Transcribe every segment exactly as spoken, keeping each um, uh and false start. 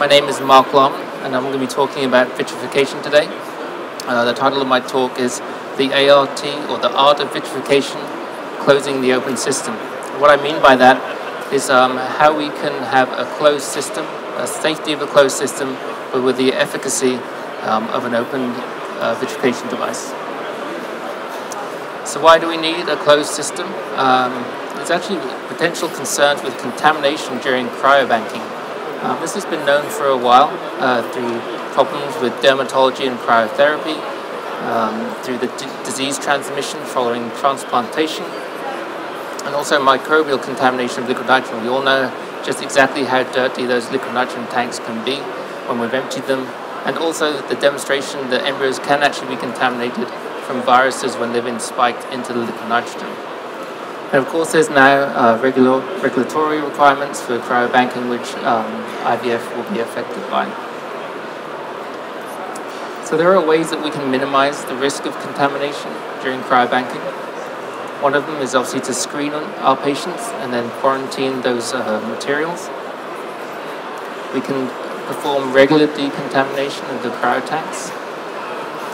My name is Mark Larman, and I'm going to be talking about vitrification today. Uh, the title of my talk is The A R T, or the Art of Vitrification, Closing the Open System. What I mean by that is um, how we can have a closed system, a safety of a closed system, but with the efficacy um, of an open uh, vitrification device. So why do we need a closed system? Um, there's actually potential concerns with contamination during cryobanking. Um, this has been known for a while uh, through problems with dermatology and cryotherapy, um, through the d disease transmission following transplantation, and also microbial contamination of liquid nitrogen. We all know just exactly how dirty those liquid nitrogen tanks can be when we've emptied them, and also the demonstration that embryos can actually be contaminated from viruses when they've been spiked into the liquid nitrogen. And of course, there's now uh, regular, regulatory requirements for cryobanking, which um, I V F will be affected by. So there are ways that we can minimize the risk of contamination during cryobanking. One of them is obviously to screen our patients and then quarantine those uh, materials. We can perform regular decontamination of the cryotanks.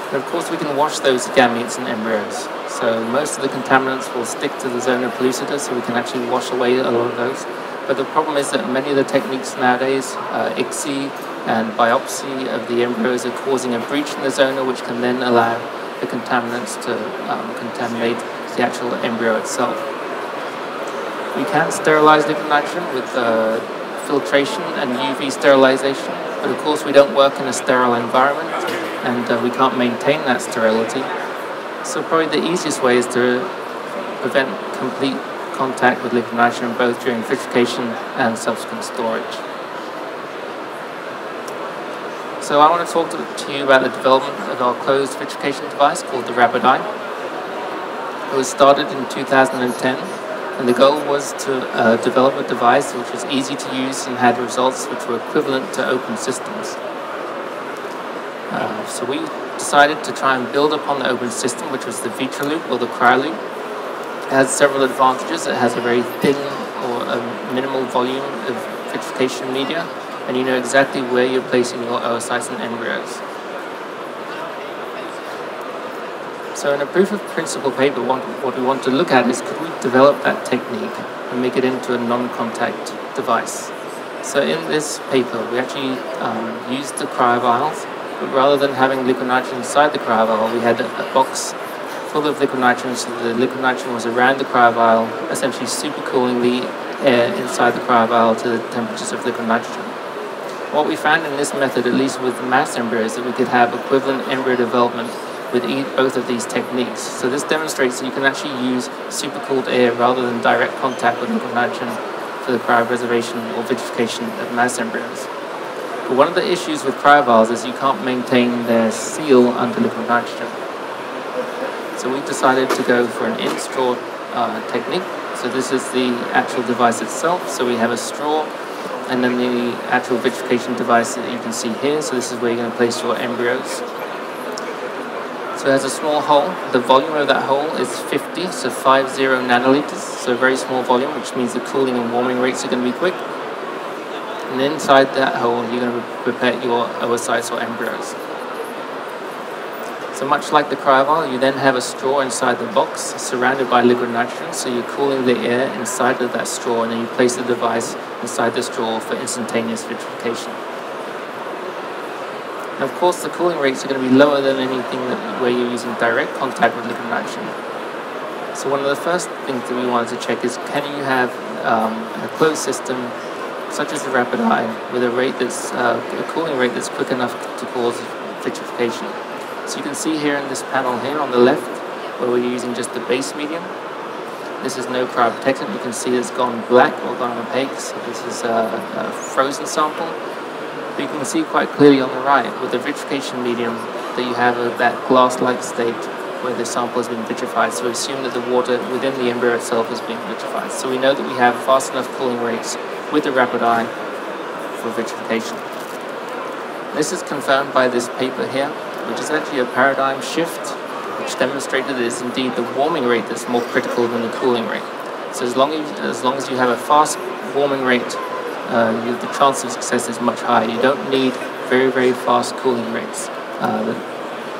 And of course, we can wash those gametes and embryos. So most of the contaminants will stick to the zona pellucida, so we can actually wash away a lot of those. But the problem is that many of the techniques nowadays, uh, I C S I and biopsy of the embryos, are causing a breach in the zona, which can then allow the contaminants to um, contaminate the actual embryo itself. We can sterilize liquid nitrogen with uh, filtration and U V sterilization, but of course we don't work in a sterile environment, and uh, we can't maintain that sterility. So probably the easiest way is to prevent complete contact with liquid nitrogen, both during vitrification and subsequent storage. So I want to talk to, to you about the development of our closed vitrification device called the Rapid-i. It was started in two thousand ten, and the goal was to uh, develop a device which was easy to use and had results which were equivalent to open systems. Uh, so we decided to try and build upon the open system, which was the vitro loop, or the cryo loop. It has several advantages. It has a very thin or a minimal volume of vitrification media, and you know exactly where you're placing your oocytes and embryos. So in a proof of principle paper, what we want to look at is, could we develop that technique and make it into a non-contact device? So in this paper, we actually um, used the cryovials. But rather than having liquid nitrogen inside the cryovial, we had a box full of liquid nitrogen, so the liquid nitrogen was around the cryovial, essentially supercooling the air inside the cryovial to the temperatures of liquid nitrogen. What we found in this method, at least with mass embryos, that we could have equivalent embryo development with both of these techniques. So this demonstrates that you can actually use supercooled air rather than direct contact with liquid nitrogen for the cryopreservation or vitrification of mass embryos. But one of the issues with cryovials is you can't maintain their seal under liquid nitrogen. So we decided to go for an in-straw uh, technique. So this is the actual device itself. So we have a straw and then the actual vitrification device that you can see here. So this is where you're going to place your embryos. So it has a small hole. The volume of that hole is fifty, so fifty nanoliters. So a very small volume, which means the cooling and warming rates are going to be quick. And inside that hole, you're going to prepare your oocytes or embryos. So much like the cryovial, you then have a straw inside the box surrounded by liquid nitrogen. So you're cooling the air inside of that straw, and then you place the device inside the straw for instantaneous vitrification. And of course, the cooling rates are going to be lower than anything that, where you're using direct contact with liquid nitrogen. So one of the first things that we wanted to check is, can you have um, a closed system such as the Rapid-i, with a rate that's uh, a cooling rate that's quick enough to cause vitrification? So you can see here in this panel here on the left, where we're using just the base medium. This is no cryoprotectant. You can see it's gone black or gone opaque. So this is a, a frozen sample. But you can see quite clearly on the right, with the vitrification medium, that you have a, that glass-like state where the sample has been vitrified. So we assume that the water within the embryo itself is being vitrified. So we know that we have fast enough cooling rates with the Rapid-i for vitrification. This is confirmed by this paper here, which is actually a paradigm shift, which demonstrated that it is indeed the warming rate that's more critical than the cooling rate. So as long as, as long as you have a fast warming rate uh, you, the chance of success is much higher. You don't need very, very fast cooling rates, uh,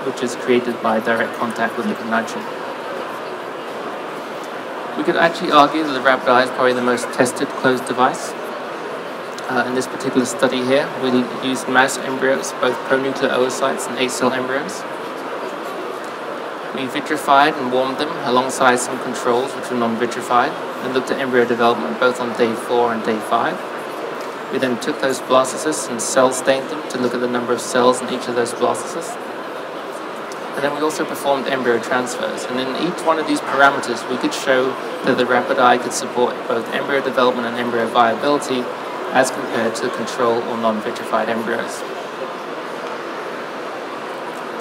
which is created by direct contact with liquid nitrogen. We could actually argue that the Rapid-i is probably the most tested closed device. Uh, in this particular study here, we used mouse embryos, both pronuclear oocytes and eight-cell embryos. We vitrified and warmed them alongside some controls which were non-vitrified, and looked at embryo development both on day four and day five. We then took those blastocysts and cell stained them to look at the number of cells in each of those blastocysts. And then we also performed embryo transfers, and in each one of these parameters we could show that the Rapid-i could support both embryo development and embryo viability as compared to control or non-vitrified embryos.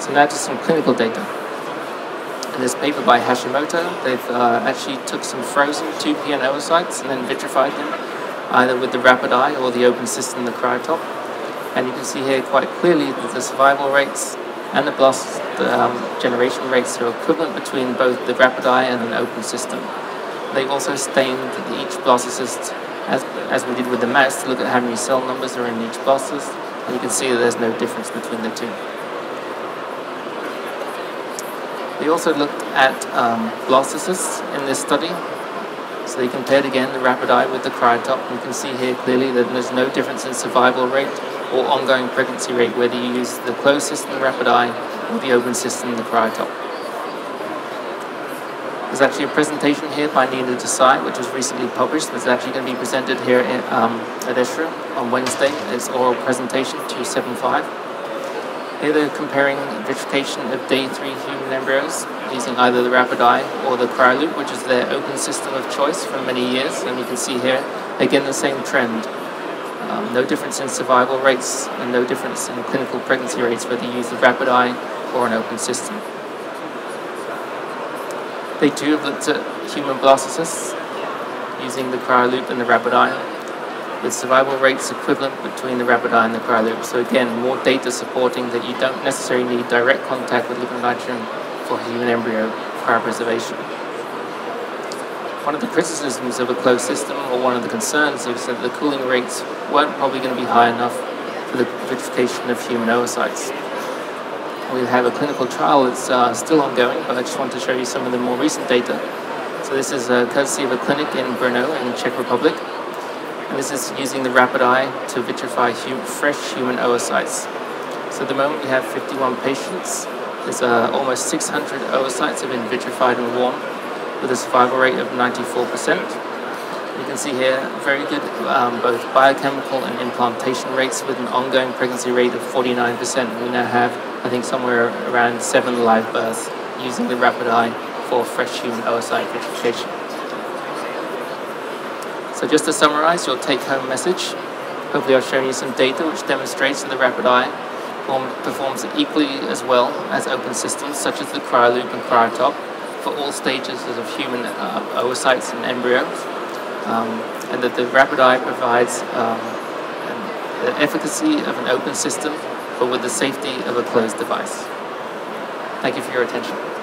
So now to some clinical data. In this paper by Hashimoto, they've uh, actually took some frozen two P N oocytes and then vitrified them, either with the Rapid-i or the open system, the cryotop. And you can see here quite clearly that the survival rates and the blast um, generation rates are equivalent between both the Rapid-i and an open system. They've also stained each blastocyst, as, as we did with the mouse, to look at how many cell numbers are in each blastocyst, and you can see that there's no difference between the two. They also looked at um, blastocysts in this study. So they compared again the Rapid-i with the cryotop, and you can see here clearly that there's no difference in survival rate or ongoing pregnancy rate whether you use the closed system, the Rapid-i, or the open system, the cryotop. There's actually a presentation here by Nina Desai, which was recently published. It's actually going to be presented here in, um, at ESHRE on Wednesday. It's oral presentation two seventy-five. Here they're comparing vitrification of day three human embryos using either the Rapid-i or the cryo loop, which is their open system of choice for many years. And you can see here, again, the same trend. Um, no difference in survival rates and no difference in clinical pregnancy rates whether you use the Rapid-i or an open system. They too have looked at human blastocysts using the cryo loop and the Rapid-i, with survival rates equivalent between the Rapid-i and the cryo loop. So again, more data supporting that you don't necessarily need direct contact with liquid nitrogen for human embryo cryopreservation. One of the criticisms of a closed system, or one of the concerns, is that the cooling rates weren't probably going to be high enough for the vitrification of human oocytes. We have a clinical trial that's uh, still ongoing, but I just want to show you some of the more recent data. So this is uh, courtesy of a clinic in Brno in the Czech Republic. And this is using the Rapid-i to vitrify hum fresh human oocytes. So at the moment we have fifty-one patients. There's uh, almost six hundred oocytes have been vitrified and warmed, with a survival rate of ninety-four percent. You can see here very good um, both biochemical and implantation rates, with an ongoing pregnancy rate of forty-nine percent. We now have, I think, somewhere around seven live births using the Rapid-i for fresh human oocyte vitrification. So just to summarize your take-home message, hopefully I've shown you some data which demonstrates that the Rapid-i performs equally as well as open systems such as the cryoloop and cryotop for all stages of human uh, oocytes and embryos, um, and that the Rapid-i provides um, the efficacy of an open system but with the safety of a closed device. Thank you for your attention.